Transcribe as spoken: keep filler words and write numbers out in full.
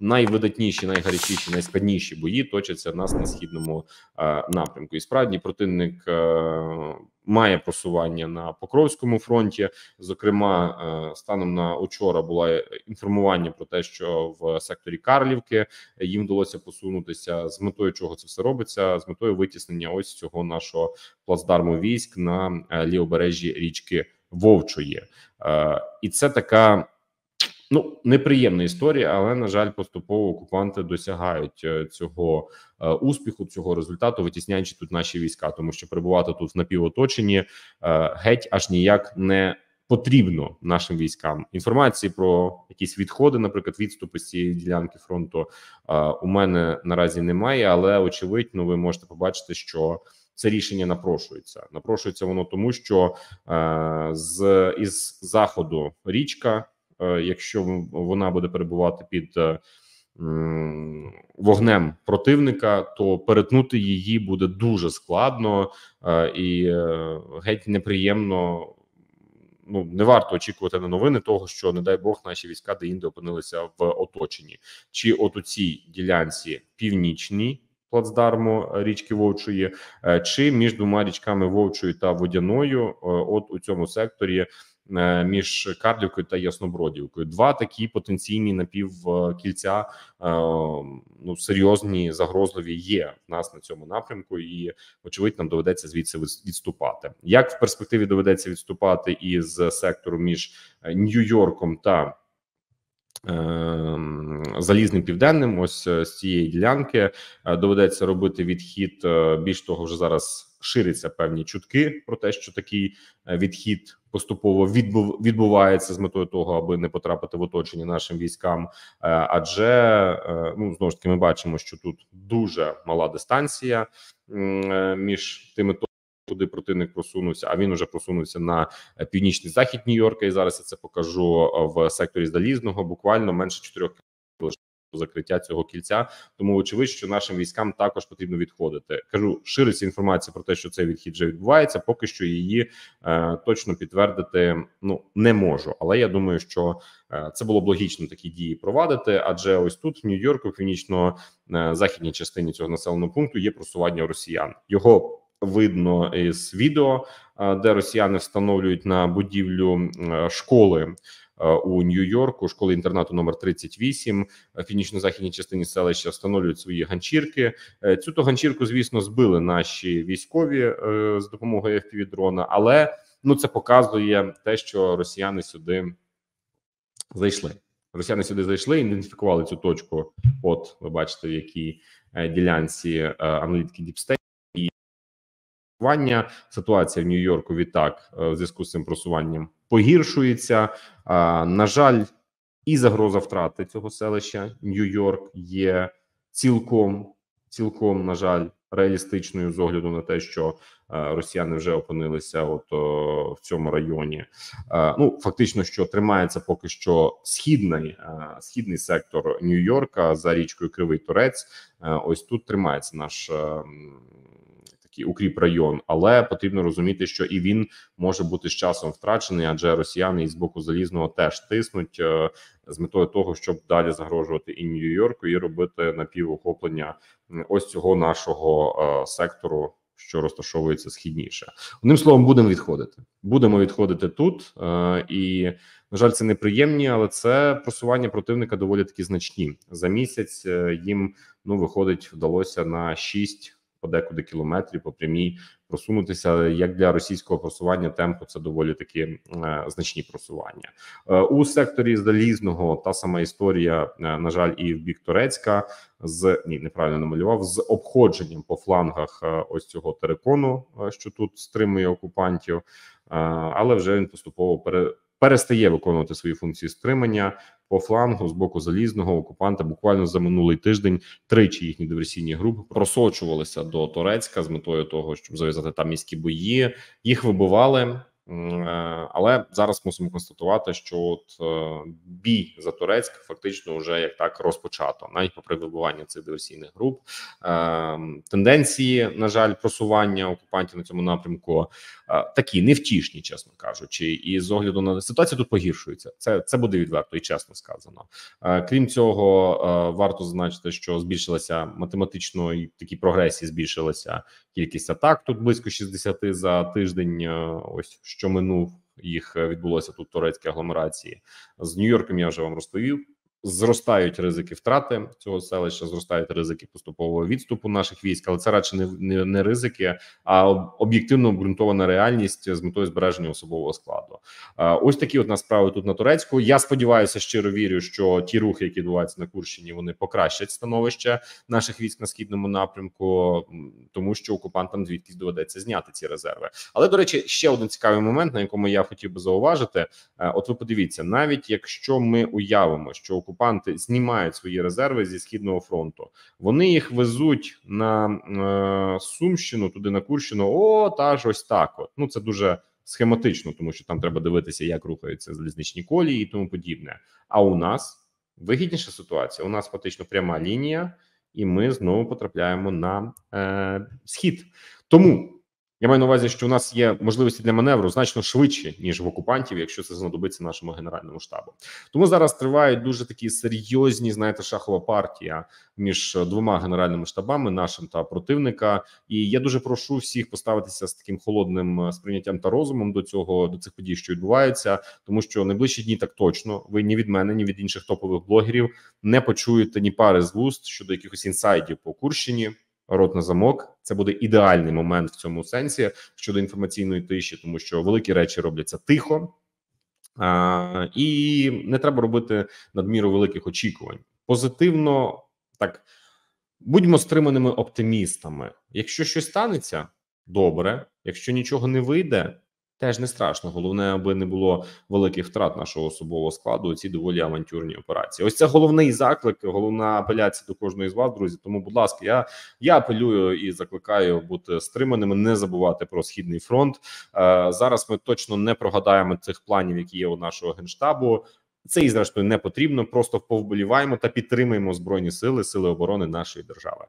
найвидатніші, найгарячіші, найскладніші бої точаться в нас на східному е, напрямку. І справді противник е, має просування на Покровському фронті. Зокрема, е, станом на учора було інформування про те, що в секторі Карлівки їм вдалося посунутися, з метою чого це все робиться, з метою витіснення ось цього нашого плацдарму військ на е, лівобережжі річки Вовчої. Е, і це така, ну, неприємна історія, але, на жаль, поступово окупанти досягають цього е, успіху, цього результату, витісняючи тут наші війська, тому що перебувати тут в напівоточенні е, геть аж ніяк не потрібно нашим військам. Інформації про якісь відходи, наприклад, відступи з цієї ділянки фронту е, у мене наразі немає, але, очевидно, ви можете побачити, що це рішення напрошується. Напрошується воно тому, що е, з із заходу річка, якщо вона буде перебувати під вогнем противника, то перетнути її буде дуже складно і геть неприємно. Ну, не варто очікувати на новини того, що, не дай Бог, наші війська деінде опинилися в оточенні. Чи от у цій ділянці північній плацдарму річки Вовчої, чи між двома річками Вовчою та Водяною, от у цьому секторі між Карлівкою та Яснобродівкою. Два такі потенційні напівкільця, ну, серйозні, загрозливі є в нас на цьому напрямку, і, очевидно, нам доведеться звідси відступати. Як в перспективі доведеться відступати із сектору між Нью-Йорком та Залізним Південним, ось з цієї ділянки доведеться робити відхід. Більш того, вже зараз ширяться певні чутки про те, що такий відхід поступово відбувається з метою того, аби не потрапити в оточення нашим військам. Адже, ну, знову ж таки, ми бачимо, що тут дуже мала дистанція між тими, куди противник просунувся, а він уже просунувся на північний захід Нью-Йорка, і зараз я це покажу в секторі Залізного, буквально менше чотирьох кілометрів закриття цього кільця, тому очевидно, що нашим військам також потрібно відходити. Кажу, шириться інформація про те, що цей відхід вже відбувається, поки що її е, точно підтвердити, ну, не можу, але я думаю, що е, це було б логічно такі дії провадити, адже ось тут в Нью-Йорку, в північно-західній частині цього населеного пункту є просування росіян. Його видно із відео, де росіяни встановлюють на будівлю школи у Нью-Йорку, школи-інтернату номер тридцять вісім, в північно-західній частині селища встановлюють свої ганчірки. Цю то ганчірку, звісно, збили наші військові з допомогою еф пі ві-дрона, але, ну, це показує те, що росіяни сюди зайшли. Росіяни сюди зайшли, ідентифікували цю точку. От, ви бачите, в якій ділянці аналітики DeepState. Ситуація в Нью-Йорку відтак в зв'язку з цим просуванням погіршується. На жаль, і загроза втрати цього селища Нью-Йорк є цілком, цілком, на жаль, реалістичною з огляду на те, що росіяни вже опинилися от о, в цьому районі. Ну, фактично, що тримається поки що східний, східний сектор Нью-Йорка за річкою Кривий Турець. Ось тут тримається наш такий укріп район, але потрібно розуміти, що і він може бути з часом втрачений, адже росіяни із боку Залізного теж тиснуть з метою того, щоб далі загрожувати і Нью-Йорку, і робити напівохоплення ось цього нашого сектору, що розташовується східніше. Одним словом, будемо відходити. Будемо відходити тут, і, на жаль, це неприємні, але це просування противника доволі такі значні. За місяць їм, ну, виходить, вдалося на шість подекуди кілометрів по прямій просунутися. Як для російського просування темпу, це доволі такі е, значні просування. Е, у секторі Залізного та сама історія, е, на жаль, і в бік Торецька, з, ні, неправильно намалював, з обходженням по флангах е, ось цього терикону, е, що тут стримує окупантів, е, але вже він поступово пере, перестає виконувати свої функції стримання. По флангу з боку Залізного окупанта буквально за минулий тиждень тричі їхні диверсійні групи просочувалися до Торецька з метою того, щоб зав'язати там міські бої. Їх вибивали, Але зараз мусимо констатувати, що от бій за Торецьк фактично вже як так розпочато, навіть попри вибування цих диверсійних груп. Тенденції, на жаль, просування окупантів на цьому напрямку такі невтішні, чесно кажучи, і з огляду на ситуацію тут погіршується. Це, це буде відверто і чесно сказано. Крім цього, варто зазначити, що збільшилася математично і такі прогресії, збільшилася кількість атак. Тут близько шістдесят за тиждень, ось що минув, їх відбулося тут турецькі агломерації. З Нью-Йорком я вже вам розповів. Зростають ризики втрати цього селища, зростають ризики поступового відступу наших військ, але це радше не, не, не ризики, а об'єктивно обґрунтована реальність з метою збереження особового складу. Ось такі от нас справи тут на Торецьку. Я сподіваюся, щиро вірю, що ті рухи, які відбуваються на Курщині, вони покращать становище наших військ на східному напрямку, тому що окупантам звідкись доведеться зняти ці резерви. Але, до речі, ще один цікавий момент, на якому я хотів би зауважити. От ви подивіться, навіть якщо ми уявимо, що окупантам окупанти знімають свої резерви зі Східного фронту, вони їх везуть на е, Сумщину, туди на Курщину, о, та ж ось так от. Ну, це дуже схематично, тому що там треба дивитися, як рухаються залізничні колії і тому подібне. А у нас вигідніша ситуація, у нас фактично пряма лінія, і ми знову потрапляємо на е, схід. Тому я маю на увазі, що у нас є можливості для маневру значно швидше, ніж в окупантів, якщо це знадобиться нашому Генеральному штабу. Тому зараз тривають дуже такі серйозні, знаєте, шахова партія між двома генеральними штабами, нашим та противника. І я дуже прошу всіх поставитися з таким холодним сприйняттям та розумом до цього, до цих подій, що відбуваються, тому що найближчі дні так точно ви ні від мене, ні від інших топових блогерів не почуєте ні пари з вуст щодо якихось інсайдів по Курщині. Рот на замок. Це буде ідеальний момент в цьому сенсі щодо інформаційної тиші, тому що великі речі робляться тихо, а, і не треба робити надміру великих очікувань. Позитивно, так, будьмо стриманими оптимістами. Якщо щось станеться, добре. Якщо нічого не вийде, теж не страшно. Головне, аби не було великих втрат нашого особового складу у ці доволі авантюрні операції. Ось це головний заклик, головна апеляція до кожної з вас, друзі. Тому, будь ласка, я, я апелюю і закликаю бути стриманими, не забувати про Східний фронт. Е, зараз ми точно не прогадаємо цих планів, які є у нашого Генштабу. Це і, зрештою, не потрібно. Просто повболіваємо та підтримуємо Збройні сили, сили оборони нашої держави.